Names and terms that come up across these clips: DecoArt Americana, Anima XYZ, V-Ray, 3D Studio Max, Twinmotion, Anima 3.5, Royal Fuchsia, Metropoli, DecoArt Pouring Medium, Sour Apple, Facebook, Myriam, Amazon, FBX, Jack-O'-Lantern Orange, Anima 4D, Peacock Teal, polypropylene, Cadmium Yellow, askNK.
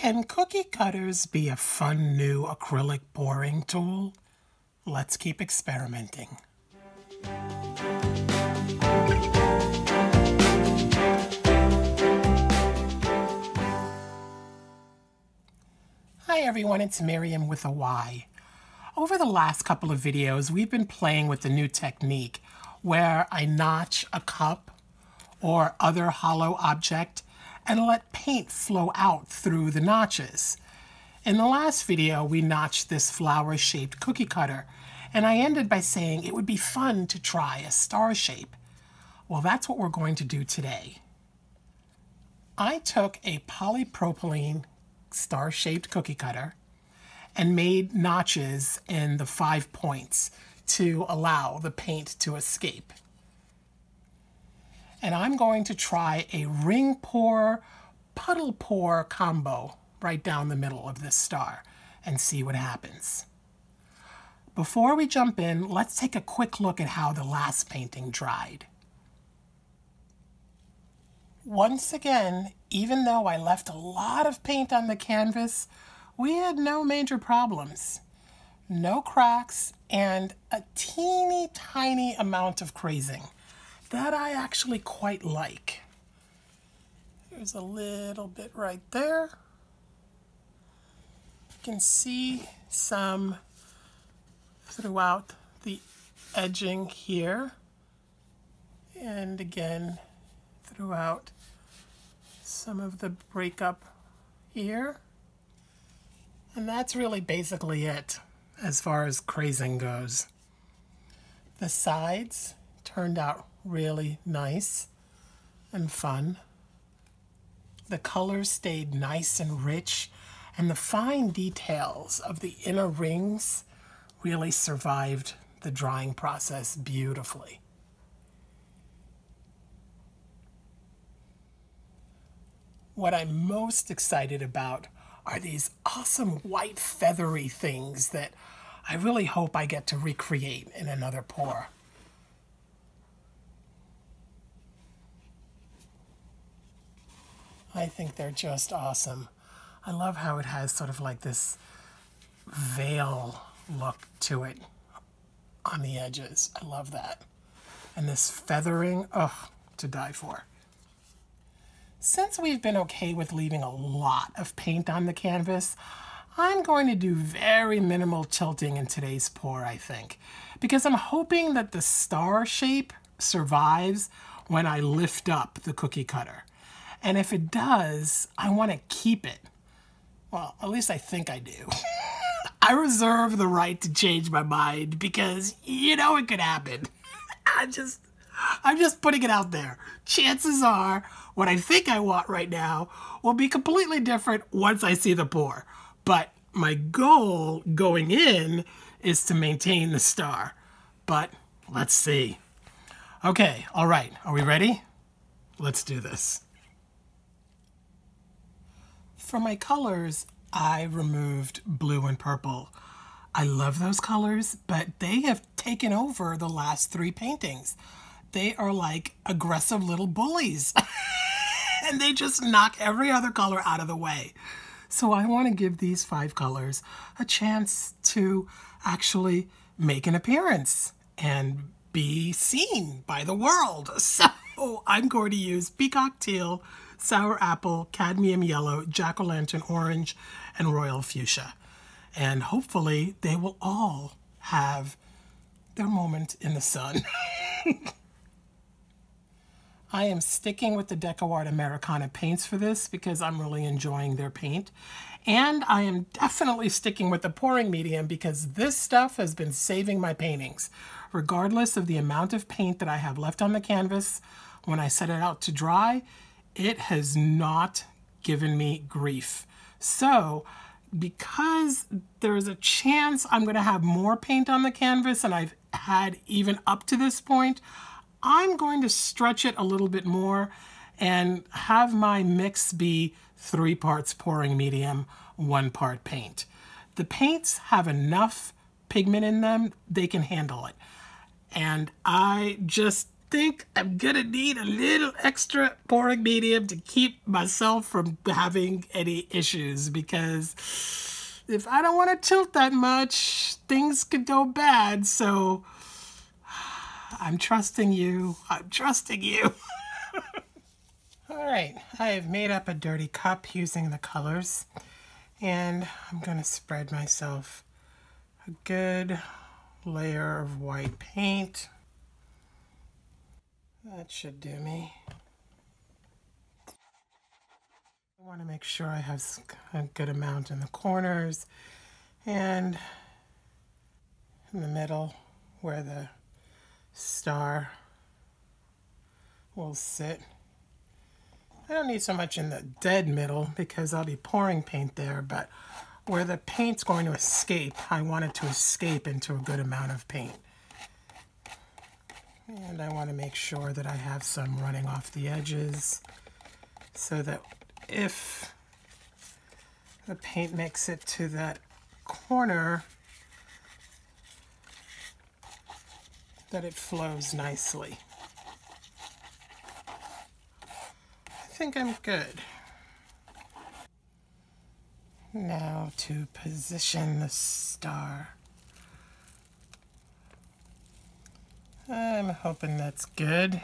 Can cookie cutters be a fun new acrylic pouring tool? Let's keep experimenting. Hi everyone, it's Miriam with a Y. Over the last couple of videos, we've been playing with the new technique where I notch a cup or other hollow object and let paint flow out through the notches. In the last video, we notched this flower-shaped cookie cutter, and I ended by saying it would be fun to try a star shape. Well, that's what we're going to do today. I took a polypropylene star-shaped cookie cutter and made notches in the 5 points to allow the paint to escape. And I'm going to try a ring pour, puddle pour combo right down the middle of this star and see what happens. Before we jump in, let's take a quick look at how the last painting dried. Once again, even though I left a lot of paint on the canvas, we had no major problems. No cracks and a teeny tiny amount of crazing. That I actually quite like. There's a little bit right there. You can see some throughout the edging here. And again, throughout some of the breakup here. And that's really basically it as far as crazing goes. The sides turned out really nice and fun. The colors stayed nice and rich, and the fine details of the inner rings really survived the drying process beautifully. What I'm most excited about are these awesome white feathery things that I really hope I get to recreate in another pour. I think they're just awesome. I love how it has sort of like this veil look to it on the edges. I love that. And this feathering, oh, to die for. Since we've been okay with leaving a lot of paint on the canvas, I'm going to do very minimal tilting in today's pour, I think, because I'm hoping that the star shape survives when I lift up the cookie cutter. And if it does, I want to keep it. Well, at least I think I do. I reserve the right to change my mind because, you know, it could happen. I'm just putting it out there. Chances are what I think I want right now will be completely different once I see the pour. But my goal going in is to maintain the star. But let's see. Okay, all right. Are we ready? Let's do this. For my colors, I removed blue and purple. I love those colors, but they have taken over the last 3 paintings. They are like aggressive little bullies. And they just knock every other color out of the way. So I want to give these 5 colors a chance to actually make an appearance and be seen by the world. So I'm going to use Peacock Teal, Sour Apple, Cadmium Yellow, Jack-O'-Lantern Orange, and Royal Fuchsia. And hopefully they will all have their moment in the sun. I am sticking with the DecoArt Americana paints for this because I'm really enjoying their paint. And I am definitely sticking with the pouring medium because this stuff has been saving my paintings. Regardless of the amount of paint that I have left on the canvas, when I set it out to dry, it has not given me grief. So, because there's a chance I'm going to have more paint on the canvas than I've had even up to this point, I'm going to stretch it a little bit more and have my mix be 3 parts pouring medium, 1 part paint. The paints have enough pigment in them, they can handle it. And I just think I'm gonna need a little extra pouring medium to keep myself from having any issues, because if I don't want to tilt that much, things could go bad. So I'm trusting you. I'm trusting you. All right, I have made up a dirty cup using the colors, and I'm gonna spread myself a good layer of white paint. That should do me. I want to make sure I have a good amount in the corners and in the middle where the star will sit. I don't need so much in the dead middle because I'll be pouring paint there, but where the paint's going to escape, I want it to escape into a good amount of paint. And I want to make sure that I have some running off the edges so that if the paint makes it to that corner, that it flows nicely. I think I'm good. Now to position the star. I'm hoping that's good. Like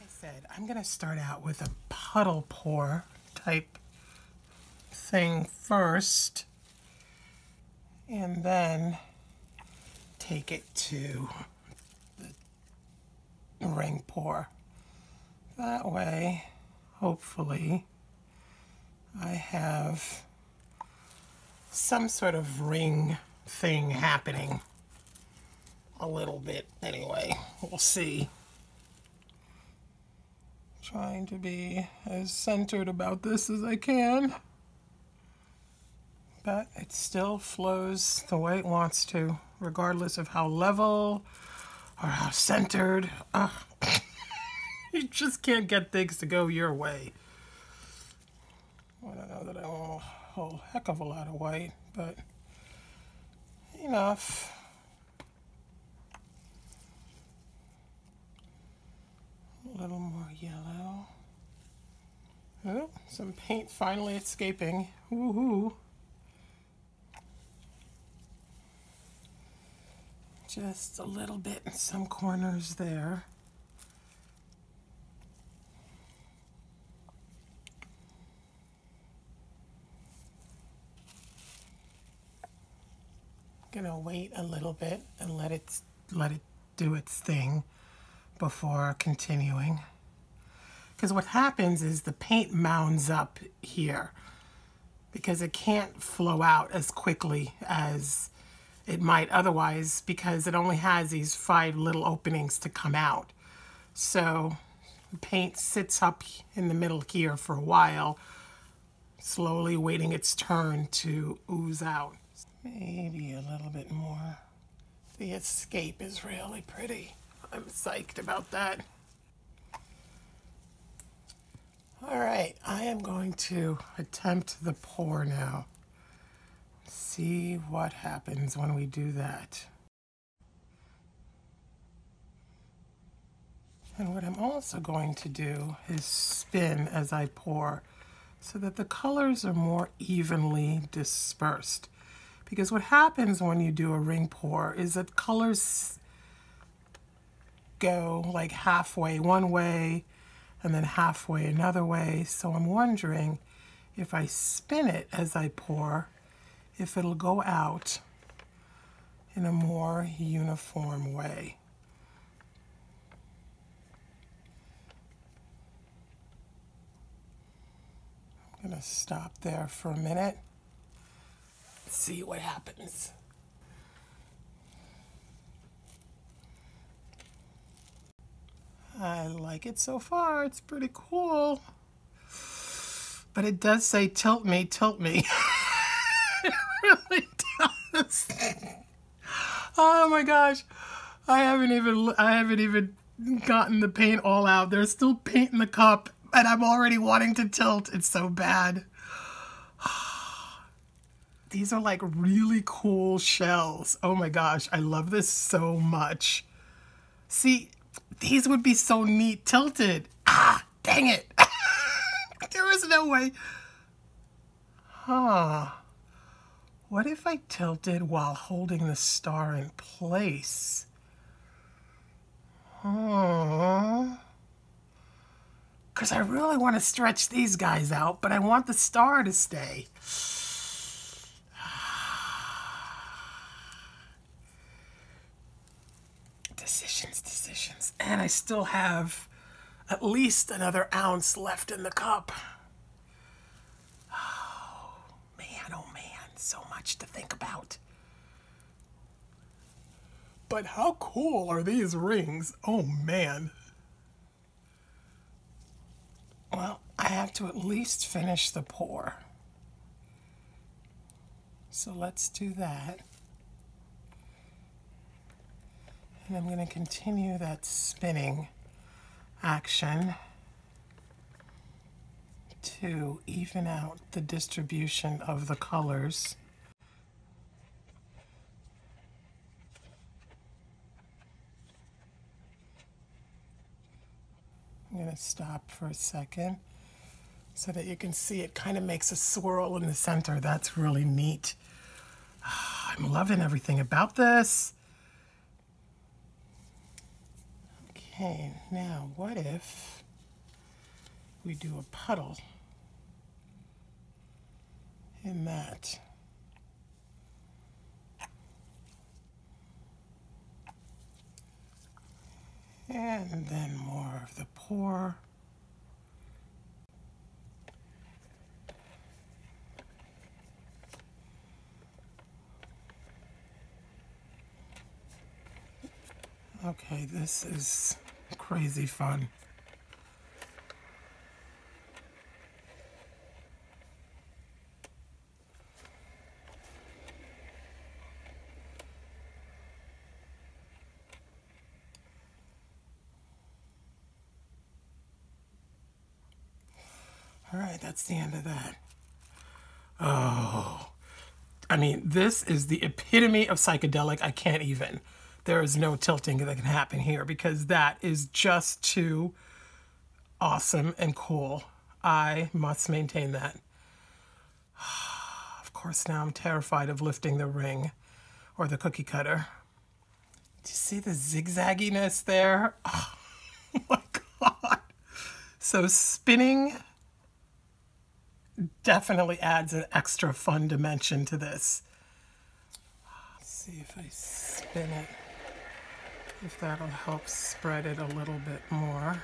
I said, I'm gonna start out with a puddle pour type thing first, and then take it to the ring pour. That way, hopefully, I have some sort of ring thing happening a little bit anyway. We'll see. Trying to be as centered about this as I can, but it still flows the way it wants to, regardless of how level or how centered. You just can't get things to go your way. I don't know that I want a whole heck of a lot of white, but enough. A little more yellow. Oh, some paint finally escaping. Woohoo! Just a little bit in some corners there. Gonna wait a little bit and let it do its thing before continuing, because what happens is the paint mounds up here because it can't flow out as quickly as it might otherwise, because it only has these 5 little openings to come out. So the paint sits up in the middle here for a while, slowly waiting its turn to ooze out. Maybe a little bit more. The escape is really pretty. I'm psyched about that. All right, I am going to attempt the pour now. See what happens when we do that. And what I'm also going to do is spin as I pour so that the colors are more evenly dispersed. Because what happens when you do a ring pour is that colors go like halfway one way and then halfway another way. So I'm wondering if I spin it as I pour, if it'll go out in a more uniform way. I'm gonna stop there for a minute. See what happens. I like it so far. It's pretty cool. But it does say tilt me, tilt me. It really does. Oh my gosh. I haven't even gotten the paint all out. There's still paint in the cup and I'm already wanting to tilt. It's so bad. These are like really cool shells. Oh my gosh, I love this so much. See, These would be so neat tilted. Ah, dang it. There is no way. Huh. What if I tilted while holding the star in place? Hmm. Because I really want to stretch these guys out, but I want the star to stay. Decisions. And I still have at least another ounce left in the cup. Oh man, so much to think about. But how cool are these rings? Oh man. Well, I have to at least finish the pour. So let's do that. And I'm going to continue that spinning action to even out the distribution of the colors. I'm going to stop for a second so that you can see it kind of makes a swirl in the center. That's really neat. I'm loving everything about this. Okay, now what if we do a puddle in that? And then more of the pour. Okay, this is crazy fun. All right, that's the end of that. Oh, I mean, this is the epitome of psychedelic. I can't even. There is no tilting that can happen here because that is just too awesome and cool. I must maintain that. Of course, now I'm terrified of lifting the ring or the cookie cutter. Do you see the zigzagginess there? Oh my God. So spinning definitely adds an extra fun dimension to this. Let's see if I spin it. If that'll help spread it a little bit more.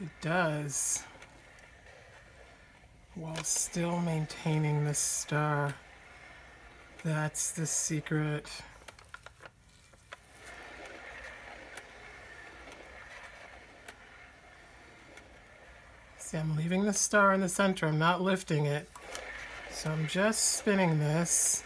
It does, while still maintaining the star. That's the secret. See, I'm leaving the star in the center. I'm not lifting it. So I'm just spinning this.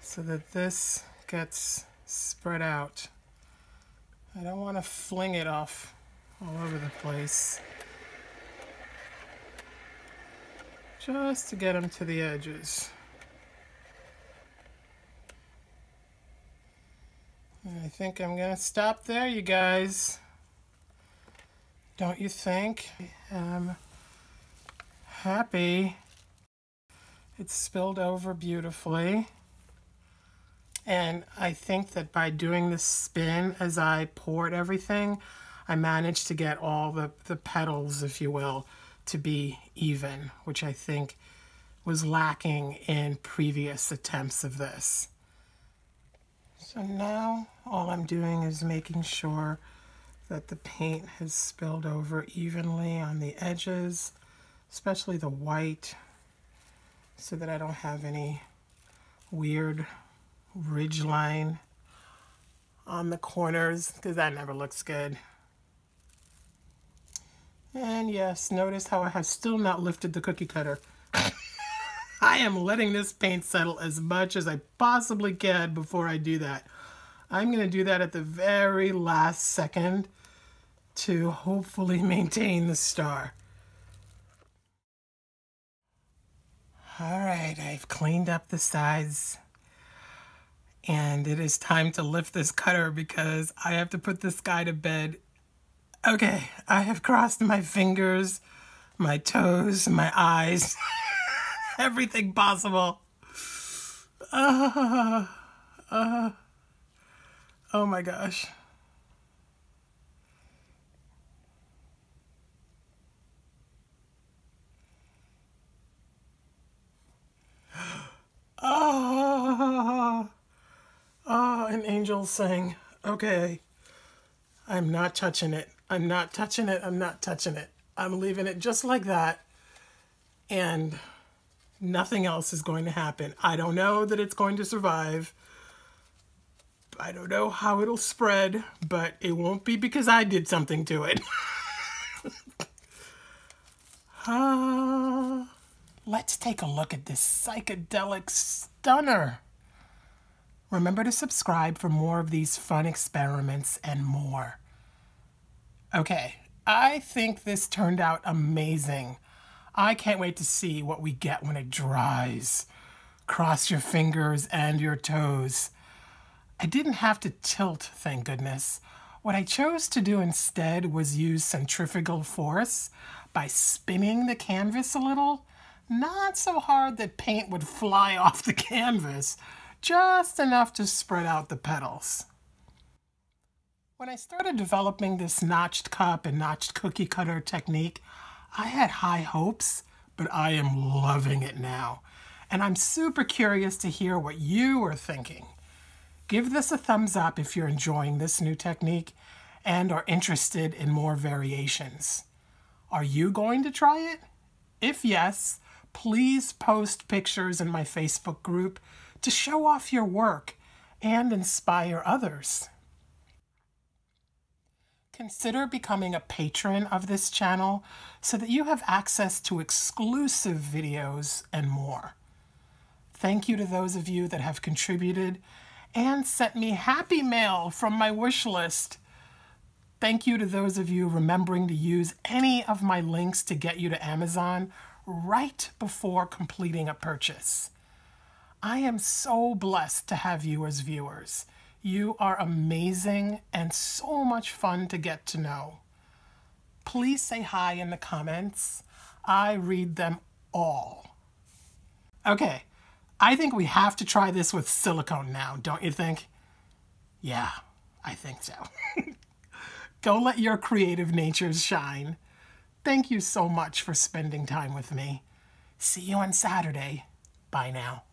So that this gets spread out. I don't want to fling it off all over the place. Just to get them to the edges. And I think I'm going to stop there, you guys. Don't you think? I'm happy. It spilled over beautifully. And I think that by doing this spin as I poured everything, I managed to get all the petals, if you will, to be even, which I think was lacking in previous attempts of this. So now all I'm doing is making sure that the paint has spilled over evenly on the edges, especially the white, so that I don't have any weird ridge line on the corners, because that never looks good. And yes, notice how I have still not lifted the cookie cutter. I am letting this paint settle as much as I possibly can before I do that. I'm going to do that at the very last second to hopefully maintain the star. All right, I've cleaned up the sides. and it is time to lift this cutter because I have to put this guy to bed. Okay, I have crossed my fingers, my toes, my eyes, everything possible. Oh my gosh. Oh, an angel sang. Okay. I'm not touching it. I'm not touching it. I'm not touching it. I'm leaving it just like that. And nothing else is going to happen. I don't know that it's going to survive. I don't know how it'll spread, but it won't be because I did something to it. Let's take a look at this psychedelic stunner. Remember to subscribe for more of these fun experiments and more. Okay, I think this turned out amazing. I can't wait to see what we get when it dries. Cross your fingers and your toes. I didn't have to tilt, thank goodness. What I chose to do instead was use centrifugal force by spinning the canvas a little. Not so hard that paint would fly off the canvas, just enough to spread out the petals. When I started developing this notched cup and notched cookie cutter technique, I had high hopes, but I am loving it now. And I'm super curious to hear what you are thinking. Give this a thumbs up if you're enjoying this new technique and are interested in more variations. Are you going to try it? If yes, please post pictures in my Facebook group to show off your work and inspire others. Consider becoming a patron of this channel so that you have access to exclusive videos and more. Thank you to those of you that have contributed and sent me happy mail from my wish list. Thank you to those of you remembering to use any of my links to get you to Amazon right before completing a purchase. I am so blessed to have you as viewers. You are amazing and so much fun to get to know. Please say hi in the comments. I read them all. Okay, I think we have to try this with silicone now, don't you think? Yeah, I think so. Go let your creative natures shine. Thank you so much for spending time with me. See you on Saturday. Bye now.